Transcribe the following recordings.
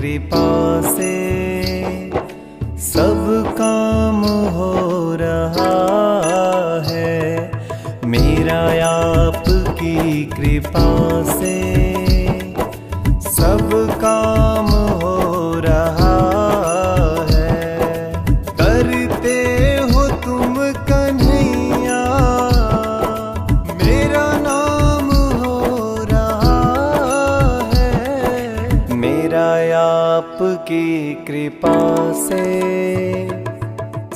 कृपा से सब काम हो रहा है, मेरा आपकी कृपा से सब काम हो रहा है। करते हो तुम कन्हैया, मेरा नाम हो रहा है, मेरा आपकी कृपा से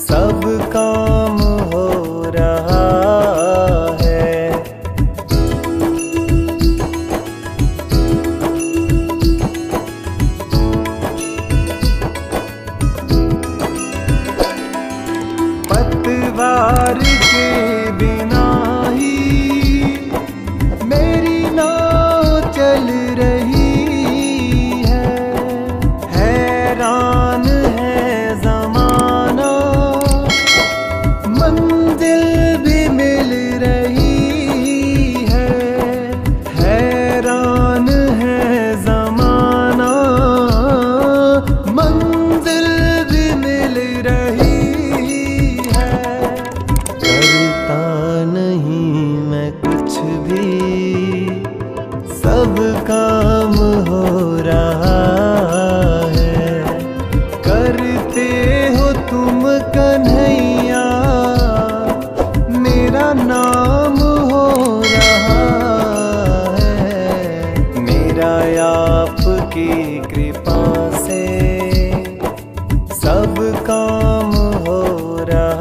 सब काम हो रहा है। पतवार के बिना ही मेरी नाव चल रही है, हैरान है जमाना, मंजिल भी मिल रही है, हैरान है जमाना, मंजिल भी मिल रही। सब काम हो रहा है, करते हो तुम कन्हैया, मेरा नाम हो रहा है, मेरा आपकी कृपा से सब काम हो रहा है।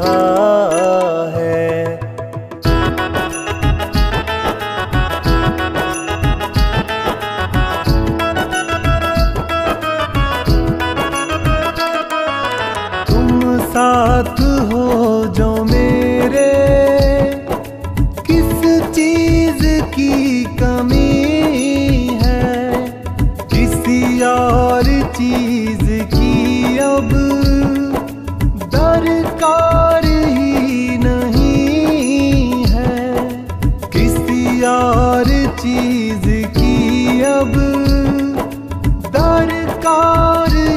साथ हो जो मेरे, किस चीज की कमी है, किसी और चीज की अब दरकार ही नहीं है, किसी और चीज की अब दरकार ही।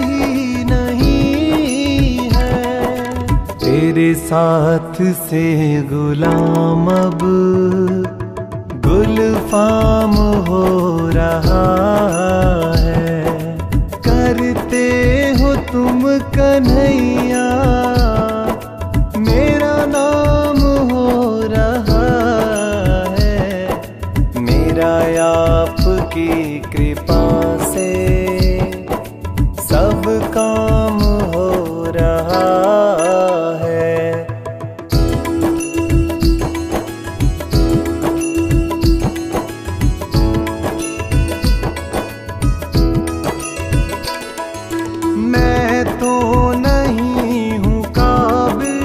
तेरे साथ से गुलाम अब गुलफाम हो रहा है, करते हो तुम कन्हैया, मेरा नाम हो रहा है, मेरा आपकी कृपा से सब काम हो रहा है। मैं तो नहीं हूँ काबिल,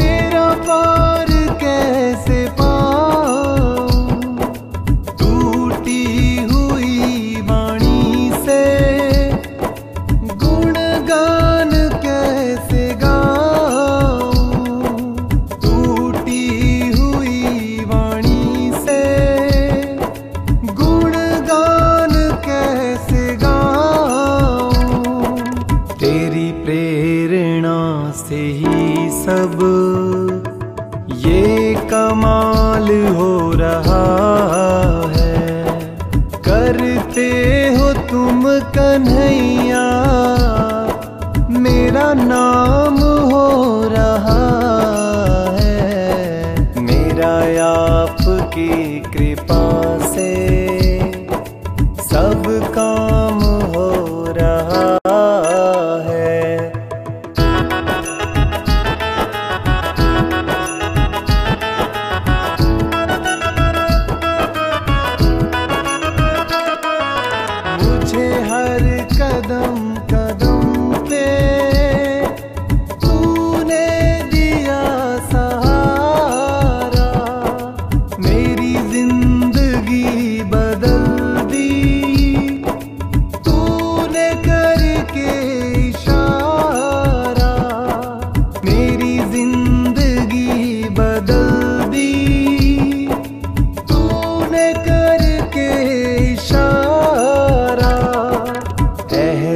तेरा पार कैसे पाऊं, टूटी हुई वाणी से गुणगान कैसे गाऊं, टूटी हुई वाणी से गुणगान कैसे गाऊं। तेरी प्रेरणा से ही सब ये कमाल हो रहा है, करते हो तुम कन्हैया, मेरा नाम हो रहा है, मेरा आपकी कृपा से सब काम हो रहा है। हर कदम कदम पे तू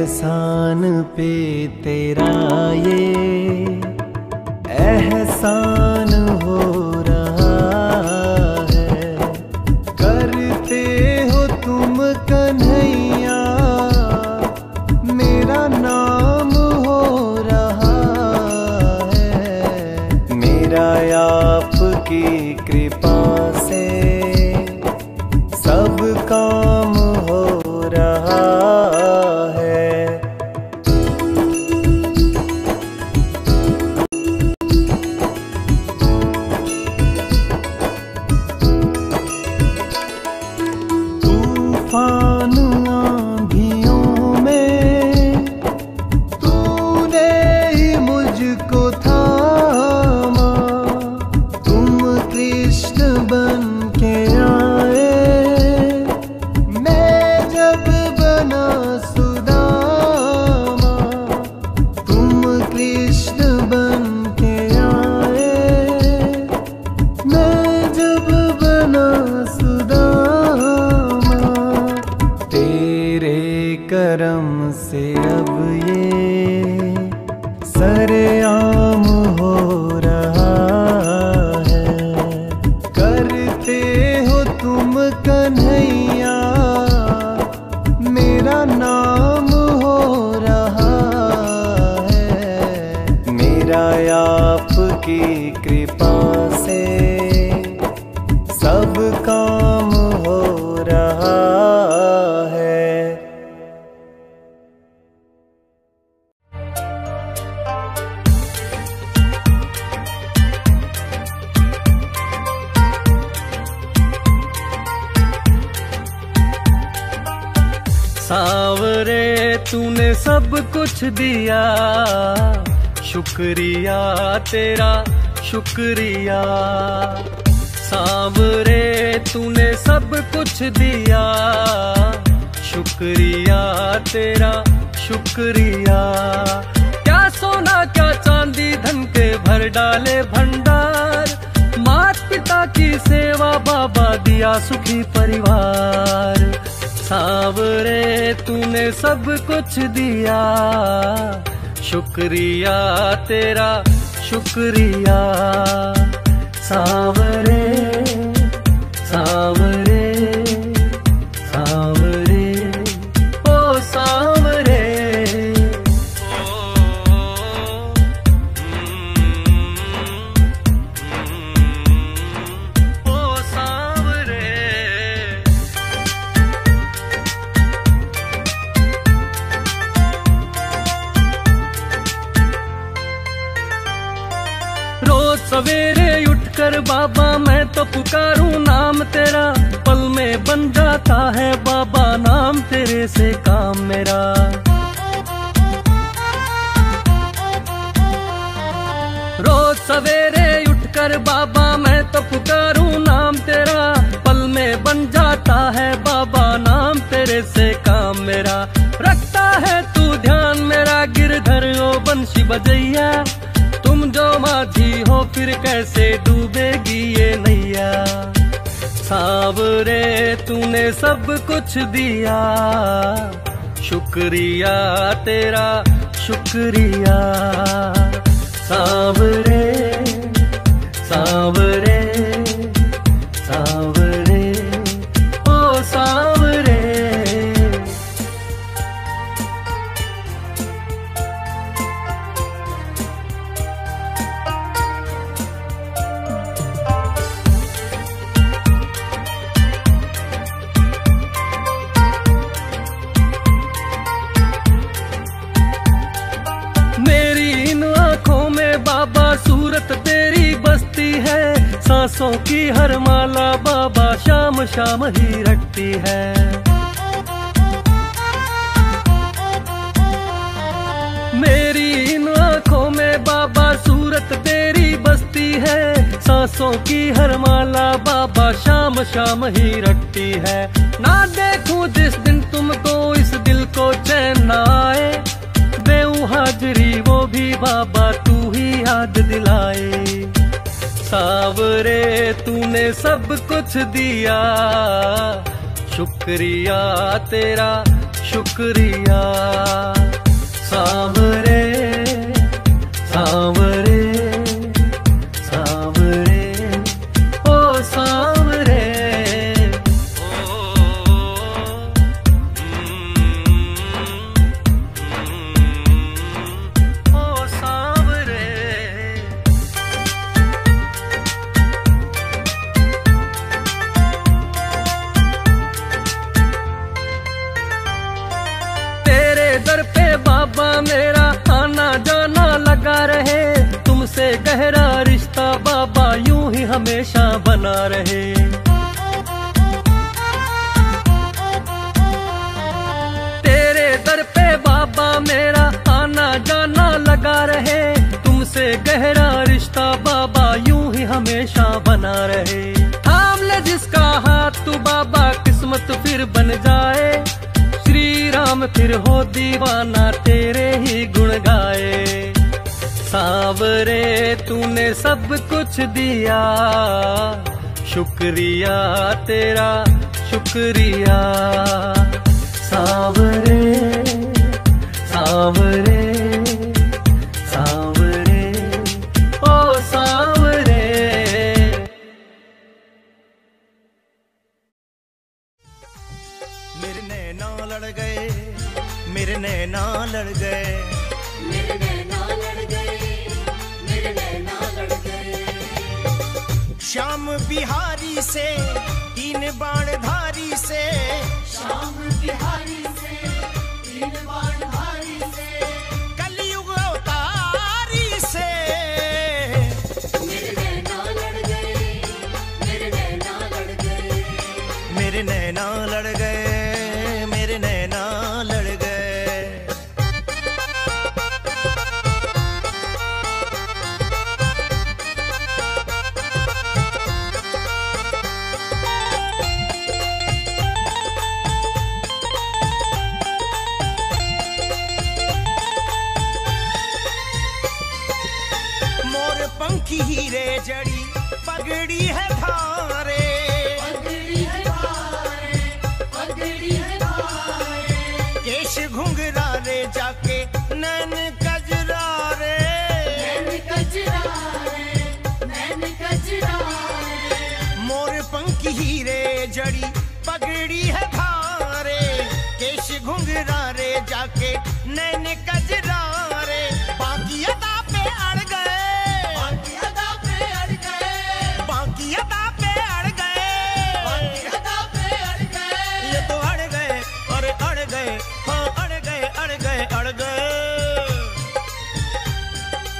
एहसान पे तेरा ये एहसान हो रहा है। करते हो तुम कन्हैया मेरा नाम हो रहा है। मेरा आपकी कृपा से सब काम हो रहा है। तूफान आंधियों में तूने ही मुझको थामा। तुम कृष्ण बन के आए मैं जब बना सुदामा। तुम कृष्ण बन के आए मैं जब बना सुदामा। तेरे करम से अब ये सरेआम हो रहा है। करते हो तुम कन्हैया मेरा नाम हो रहा है। मेरा आपकी कृपा से सब काम हो रहा है। सांवरे तूने सब कुछ दिया, शुक्रिया तेरा शुक्रिया। सांवरे तूने सब कुछ दिया, शुक्रिया तेरा शुक्रिया। क्या सोना क्या चांदी धन के भर डाले भंडार। माता पिता की सेवा बाबा दिया सुखी परिवार। सांवरे तूने सब कुछ दिया, शुक्रिया तेरा शुक्रिया। सांवरे सांवरे सांवरे ओ सांवरे। सवेरे उठकर बाबा मैं तो पुकारूं नाम तेरा। पल में बन जाता है बाबा नाम तेरे से काम मेरा। रोज सवेरे उठकर बाबा मैं तो पुकारूं नाम तेरा। पल में बन जाता है बाबा नाम तेरे से काम मेरा। रखता है तू ध्यान मेरा गिरधर ओ बंशी बजैया। तुम जो माझी हो फिर कैसे डूबेगी ये नैया। सांवरे तूने सब कुछ दिया, शुक्रिया तेरा शुक्रिया। सांवरे सांवरे सांवरे ओ सांवरे। सूरत तेरी बसती है, सांसों की हर माला बाबा शाम शाम ही रटती है। मेरी इन आँखों में बाबा सूरत तेरी बसती है, सांसों की हर माला बाबा शाम शाम ही रटती है। ना देखूं जिस दिन तुमको इस दिल को चैन ना आए। बेऊ हाजरी वो भी बाबा तू ही याद दिलाए। सांवरे तूने सब कुछ दिया, शुक्रिया तेरा शुक्रिया। सांवरे सांवरे सांवरे ओ सांवरे ओ ओ सांवरे। तेरे दर पे बाबा मेरा आना जाना लगा रहे, तुमसे गहरा रिश्ता बाबा यूं ही हमेशा बना रहे। तेरे दर पे बाबा मेरा आना जाना लगा रहे, तुमसे गहरा रिश्ता बाबा यूं ही हमेशा बना रहे। थाम ले जिसका हाथ तू बाबा किस्मत फिर बन जाए, फिर हो दीवाना तेरे ही गुण गाए। सांवरे तूने सब कुछ दिया, शुक्रिया तेरा शुक्रिया। सांवरे सांवरे सांवरे ओ सांवरे। मेरे नैना लड़ गए, मेरे नैना लड़ गए, मेरे नैना लड़ गए, मेरे नैना लड़ गए। श्याम बिहारी से तीन बाणधारी से, श्याम बिहारी से तीन बाणधारी से, कलयुग अवतारी से। मेरे नैना लड़ गए, मेरे नैना लड़ गए, मेरे नैना लड़ गए। हीरे जड़ी पगड़ी है धारे, पगड़ी है धारे, पगड़ी है धारे। केश घुंघरारे जाके नैन कजरारे, नैन कजरारे, नैन कजरारे। मोर पंख हीरे जड़ी पगड़ी है धारे, केश घुंघरारे जाके नैन कजरारे। बाकी अदा पे अड़ गए,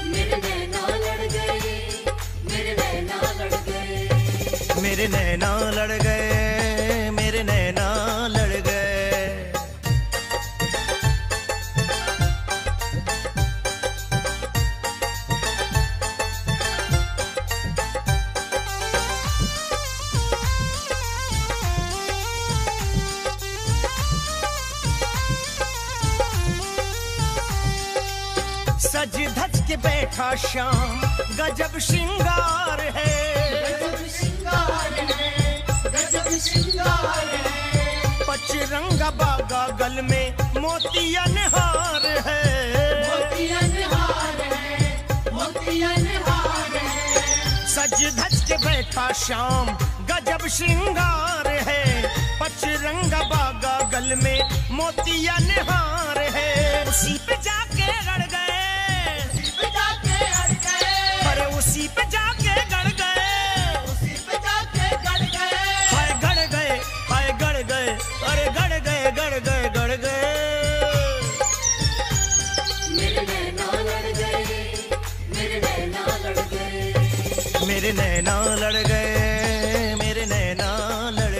मेरे नैना लड़ गए, मेरे नैना लड़ गए। सज धज के बैठा श्याम गजब श्रृंगार है, पचरंगा बागा गल में मोतिया निहार है, मोतिया निहार है, मोतिया निहार है। सज धज के बैठा श्याम गजब श्रृंगार है, पचरंगा बागा गल में मोतिया निहार है। उसी पे जाके अड़ गए, उसी पे जाके अड़ गए, अरे उसी पे जाके अड़ गए। अरे गड़ गए, गड़ गए, गड़ गए। मेरे नैना लड़ गए, मेरे नैना लड़ गए, मेरे नैना लड़ गए, मेरे नैना लड़ गए।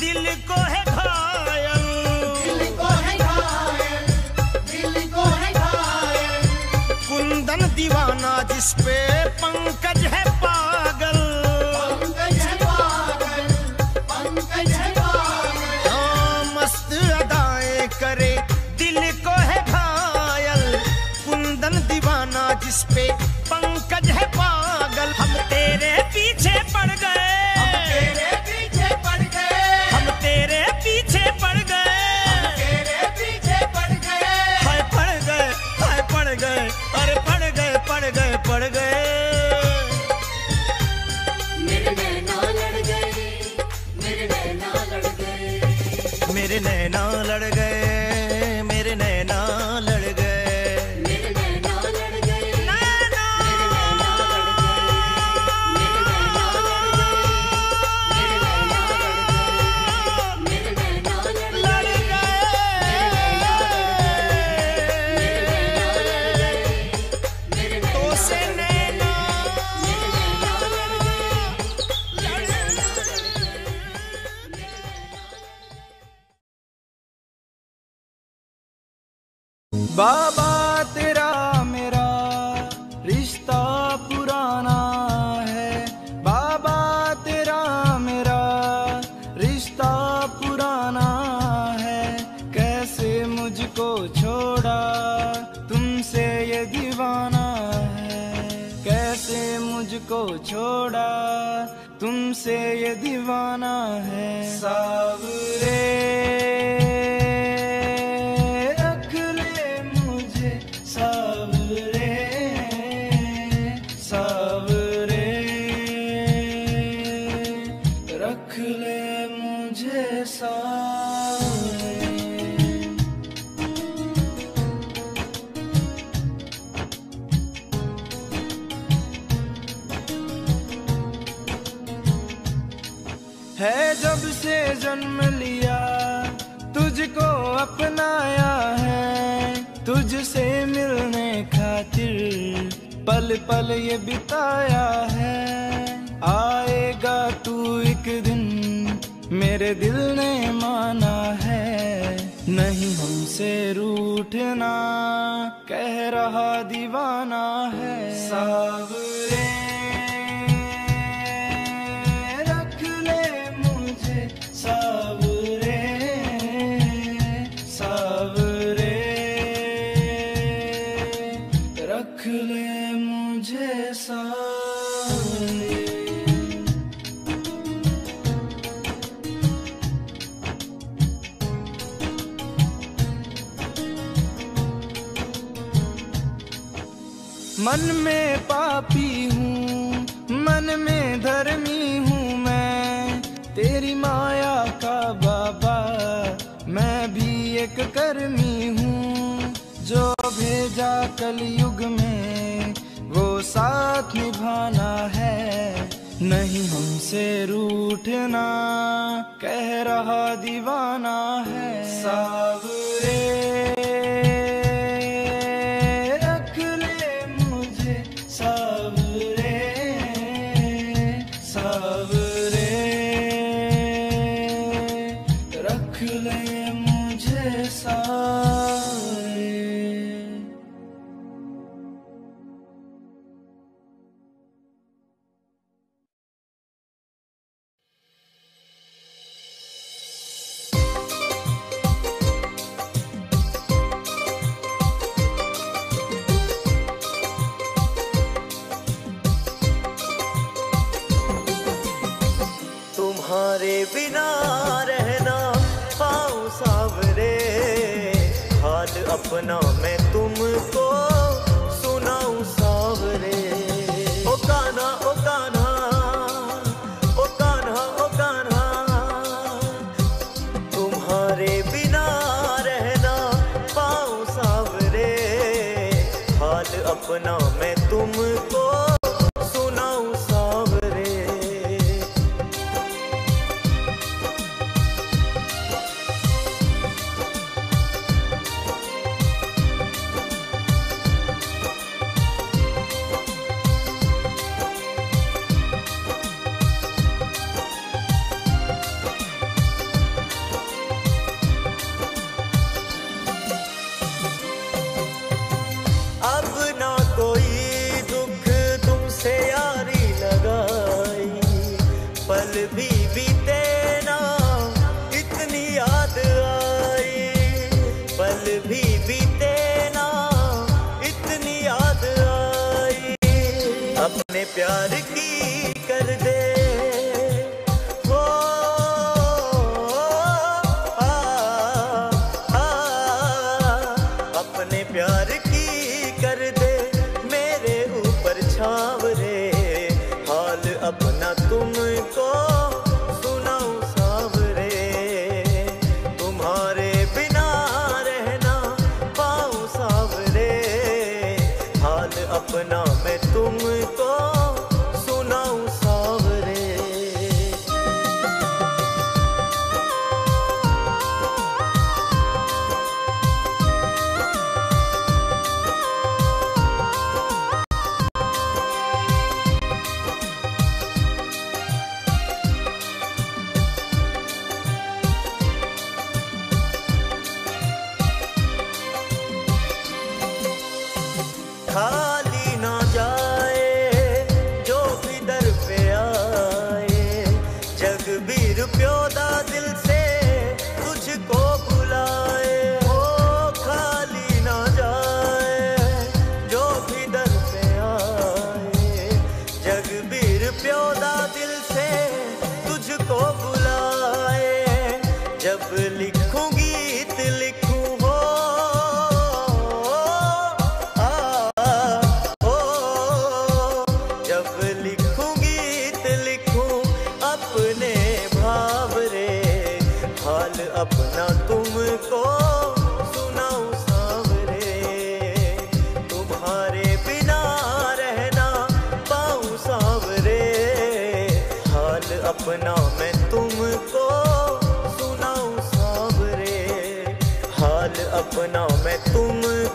दिल को है घायल, दिल को है घायल, दिल बाबा तेरा मेरा रिश्ता पुराना है, बाबा तेरा मेरा रिश्ता पुराना है। कैसे मुझको छोड़ा तुमसे ये दीवाना है, कैसे मुझको छोड़ा तुमसे ये दीवाना है। सावरे है, जब से जन्म लिया तुझको अपनाया है, तुझसे मिलने खातिर पल पल ये बिताया है। आएगा तू एक दिन मेरे दिल ने माना है, नहीं हमसे रूठना कह रहा दीवाना है। सावरे मन में पापी हूँ, मन में धर्मी हूँ मैं, तेरी माया का बाबा मैं भी एक कर्मी हूँ। जो भेजा कलयुग में वो साथ निभाना है, नहीं हमसे रूठना कह रहा दीवाना है। सावरे बिना रहना पाऊं सावरे, हाल अपना मैं तुमको सुनाऊं सावरे। ओ कान्हा ओ कान्हा ओ कान्हा ओ कान्हा, तुम्हारे बिना रहना पाऊं सावरे, हाल अपना मैं तुमको सुनाऊं सावरे। भी बीते ना इतनी याद आई, पल भी बीते ना इतनी याद आई। अपने प्यार की कर दे हो आ, आ, आ, अपने प्यार की कर दे मेरे ऊपर छाव रे, हाल अपना तुमको सुनाऊं सावरे। तुम्हारा जब लिखूं गीत लिखूं हो आ ओ, जब लिखूं गीत लिखूं अपने भाव रे, हाल अपना तुमको सुनाऊं सांवरे। तुम्हारे बिना रहना पाऊं सांवरे, हाल अपना मैं तुमको अपना मैं तुम